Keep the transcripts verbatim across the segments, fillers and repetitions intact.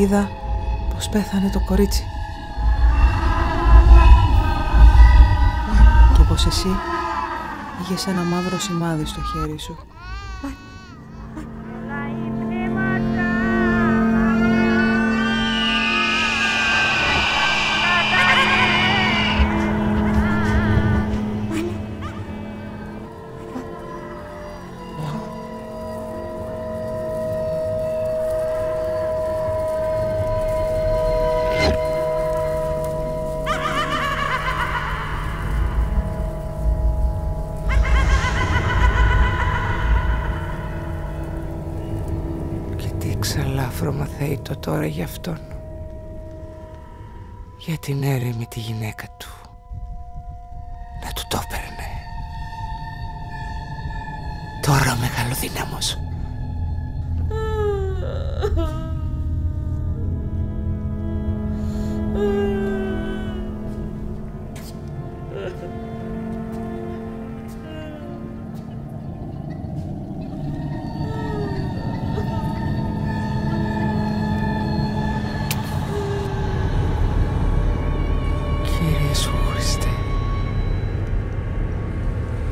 είδα πως πέθανε το κορίτσι. Και πως εσύ είχες ένα μαύρο σημάδι στο χέρι σου. Ξαλάφρωμα θεϊτό τώρα για αυτόν, για την έρεμη τη γυναίκα του, να του το έπαιρνε. Τώρα ο μεγαλοδύναμος.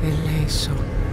Ελέησον.